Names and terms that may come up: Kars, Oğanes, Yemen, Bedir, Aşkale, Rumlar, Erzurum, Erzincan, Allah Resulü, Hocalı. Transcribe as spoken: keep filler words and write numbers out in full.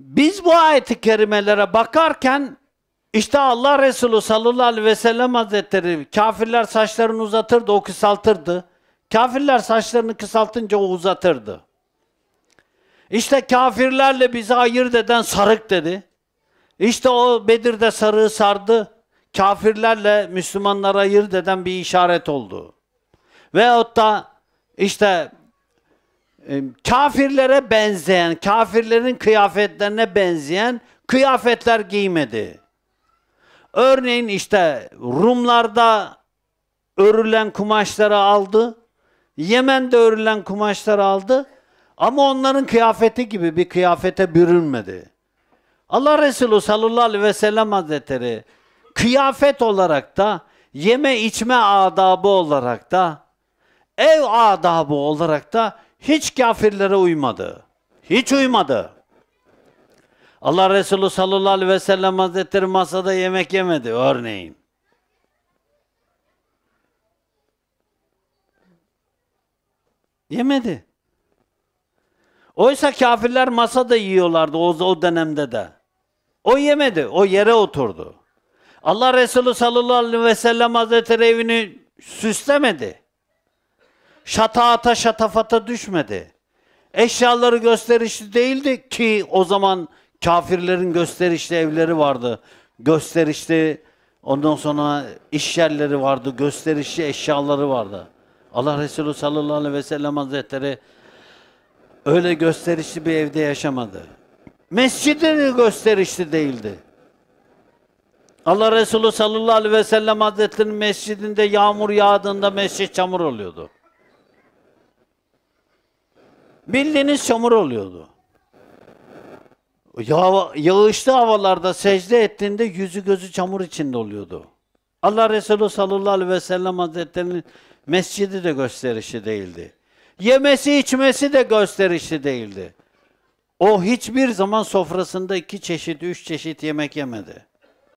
Biz bu ayet-i kerimelere bakarken işte Allah Resulü sallallahu aleyhi ve sellem Hazretleri kafirler saçlarını uzatırdı, o kısaltırdı. Kafirler saçlarını kısaltınca o uzatırdı. İşte kafirlerle bizi ayırt eden sarık dedi. İşte o Bedir'de sarığı sardı. Kafirlerle Müslümanlara ayırt eden bir işaret oldu. Veyahut da işte kafirlere benzeyen, kafirlerin kıyafetlerine benzeyen kıyafetler giymedi. Örneğin işte Rumlarda örülen kumaşları aldı, Yemen'de örülen kumaşları aldı ama onların kıyafeti gibi bir kıyafete bürünmedi. Allah Resulü sallallahu aleyhi ve sellem Hazretleri kıyafet olarak da, yeme içme adabı olarak da, ev adabı olarak da hiç kafirlere uymadı. Hiç uymadı. Allah Resulü sallallahu aleyhi ve sellem Hazretleri masada yemek yemedi örneğin. Yemedi. Oysa kafirler masada yiyorlardı o, o dönemde de. O yemedi, o yere oturdu. Allah Resulü sallallahu aleyhi ve sellem Hazretleri evini süslemedi. Şataata, şatafata düşmedi. Eşyaları gösterişli değildi ki o zaman kafirlerin gösterişli evleri vardı. Gösterişli, ondan sonra iş yerleri vardı, gösterişli eşyaları vardı. Allah Resulü sallallahu aleyhi ve sellem Hazretleri öyle gösterişli bir evde yaşamadı. Mescidi gösterişli değildi. Allah Resulü sallallahu aleyhi ve sellem Hazretleri'nin mescidinde yağmur yağdığında mescid çamur oluyordu. Bildiğiniz çamur oluyordu. Ya, yağışlı havalarda secde ettiğinde yüzü gözü çamur içinde oluyordu. Allah Resulü sallallahu aleyhi ve sellem Hazretleri'nin mescidi de gösterişli değildi. Yemesi içmesi de gösterişli değildi. O hiçbir zaman sofrasında iki çeşit, üç çeşit yemek yemedi.